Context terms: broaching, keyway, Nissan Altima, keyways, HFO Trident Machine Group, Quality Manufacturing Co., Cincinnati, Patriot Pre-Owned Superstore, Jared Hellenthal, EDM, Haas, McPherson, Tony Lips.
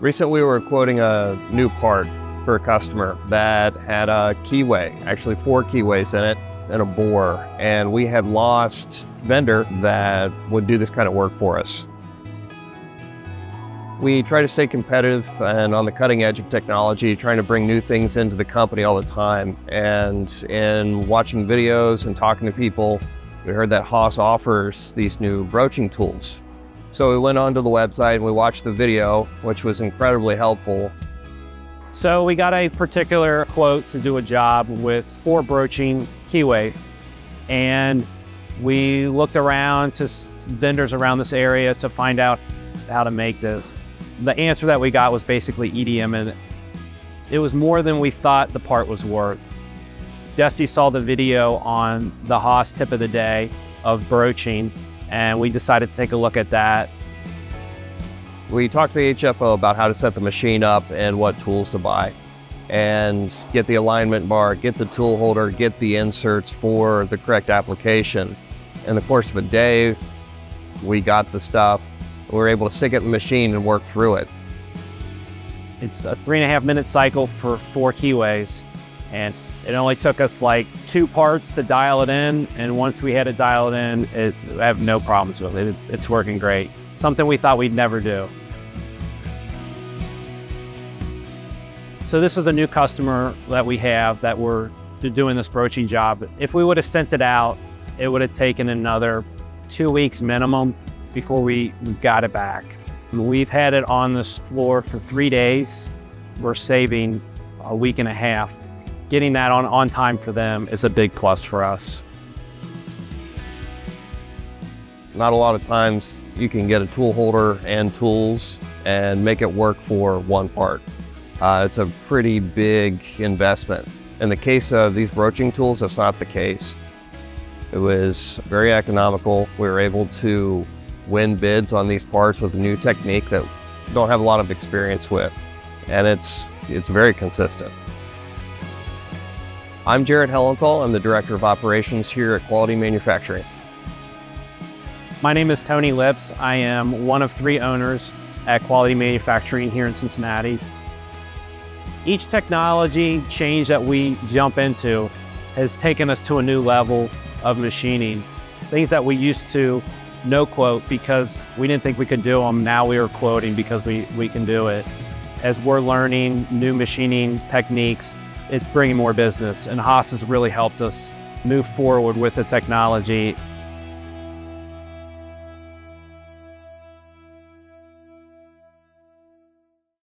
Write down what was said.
Recently, we were quoting a new part for a customer that had a keyway, actually 4 keyways in it, and a bore. And we had lost a vendor that would do this kind of work for us. We try to stay competitive and on the cutting edge of technology, trying to bring new things into the company all the time. And in watching videos and talking to people, we heard that Haas offers these new broaching tools. So we went onto the website and we watched the video, which was incredibly helpful. So we got a particular quote to do a job with 4 broaching keyways. And we looked around to vendors around this area to find out how to make this. The answer that we got was basically EDM, and it was more than we thought the part was worth. Dusty saw the video on the Haas tip of the day of broaching, and we decided to take a look at that. We talked to the HFO about how to set the machine up and what tools to buy, and get the alignment bar, get the tool holder, get the inserts for the correct application. In the course of a day, we got the stuff. We were able to stick it in the machine and work through it. It's a 3.5-minute cycle for 4 keyways, and it only took us like 2 parts to dial it in, and once we had it dialed in, I have no problems with it. It's working great. Something we thought we'd never do. So this is a new customer that we have that we're doing this broaching job. If we would have sent it out, it would have taken another 2 weeks minimum before we got it back. We've had it on this floor for 3 days. We're saving a week and a half. Getting that on time for them is a big plus for us. Not a lot of times you can get a tool holder and tools and make it work for 1 part. It's a pretty big investment. In the case of these broaching tools, that's not the case. It was very economical. We were able to win bids on these parts with a new technique that we don't have a lot of experience with, and it's very consistent. I'm Jared Hellenthal. I'm the Director of Operations here at Quality Manufacturing. My name is Tony Lips. I am one of 3 owners at Quality Manufacturing here in Cincinnati. Each technology change that we jump into has taken us to a new level of machining. Things that we used to no quote because we didn't think we could do them. Now we are quoting because we can do it. As we're learning new machining techniques, it's bringing more business, and Haas has really helped us move forward with the technology.